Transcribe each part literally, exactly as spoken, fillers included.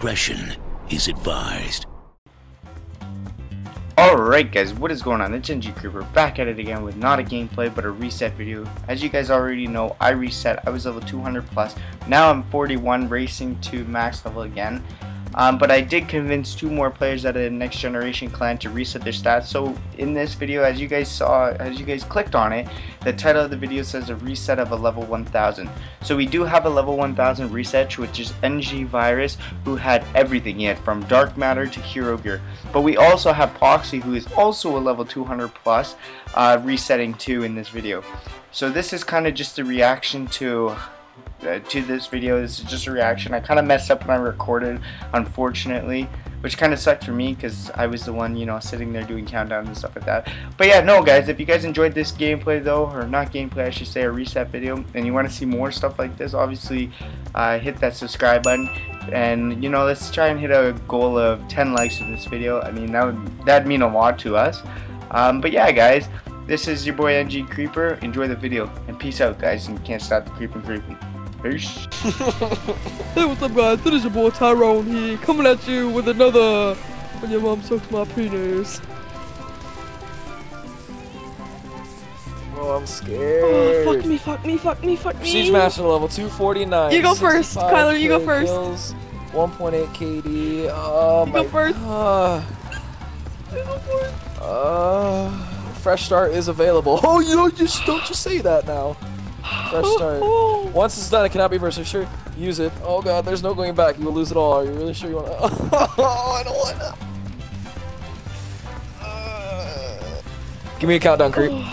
Discretion is advised. Alright guys, what is going on? It's N G Creeper back at it again with not a gameplay but a reset video. As you guys already know, I reset. I was level two hundred plus. Now I'm forty-one, racing to max level again. Um, but I did convince two more players at a Next Generation Clan to reset their stats. So in this video, as you guys saw, as you guys clicked on it, the title of the video says a reset of a level one thousand. So we do have a level one thousand reset, which is N G Virrus, who had everything. He had from Dark Matter to Hero Gear. But we also have Poxxy, who is also a level two hundred plus, uh, resetting too in this video. So this is kind of just a reaction to... Uh, to this video. This is just a reaction. I kind of messed up when I recorded, unfortunately, which kind of sucked for me because I was the one, you know, sitting there doing countdowns and stuff like that. But yeah, no guys, if you guys enjoyed this gameplay though, or not gameplay I should say, a reset video, and you want to see more stuff like this, obviously uh, hit that subscribe button, and you know, let's try and hit a goal of ten likes in this video. I mean, that would that'd mean a lot to us. Um, but yeah guys, this is your boy N G Creeper. Enjoy the video and peace out guys, and you can't stop the creeping creeping. Peace. Hey, what's up guys, this is your boy Tyrone here, coming at you with another When Your Mom Sucks My Penis. Oh, I'm scared. Oh, fuck me, fuck me, fuck me, fuck me. Siege Master level two forty-nine. You go first, Kyler, you go first. one point eight K D. Oh, you my go first. Uh, you go first. Uh, fresh start is available. Oh, you don't just, don't just say that now. Fresh start. Once it's done, it cannot be reversed. Sure, use it. Oh god, there's no going back. You will lose it all. Are you really sure you want to? Oh, I don't want to. Uh... Give me a countdown, creep. I'm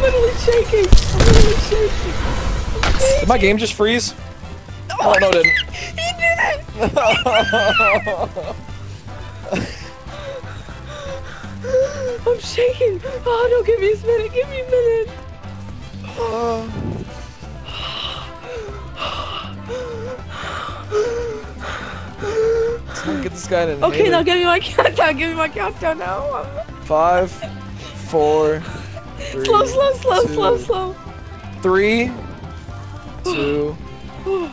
literally shaking. I'm literally shaking. I'm shaking. Did my game just freeze? Oh, oh no, it didn't. He did it. I'm shaking. Oh no, give me a minute, give me a minute. Uh. Get this guy in. Okay, now give me my countdown, give me my countdown now. Five, four, three, slow, slow, slow, two, slow, slow. Three, two,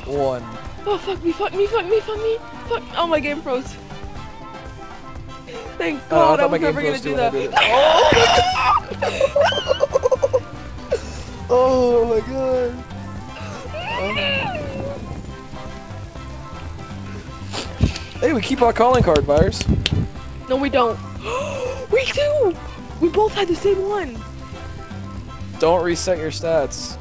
one. Oh fuck me, fuck me, fuck me, fuck me, fuck. Oh, my game froze. Thank God, uh, I, I was never gonna do that. Oh, oh my god! Oh. Hey, we keep our calling card, Virus. No, we don't. We do. We both had the same one. Don't reset your stats.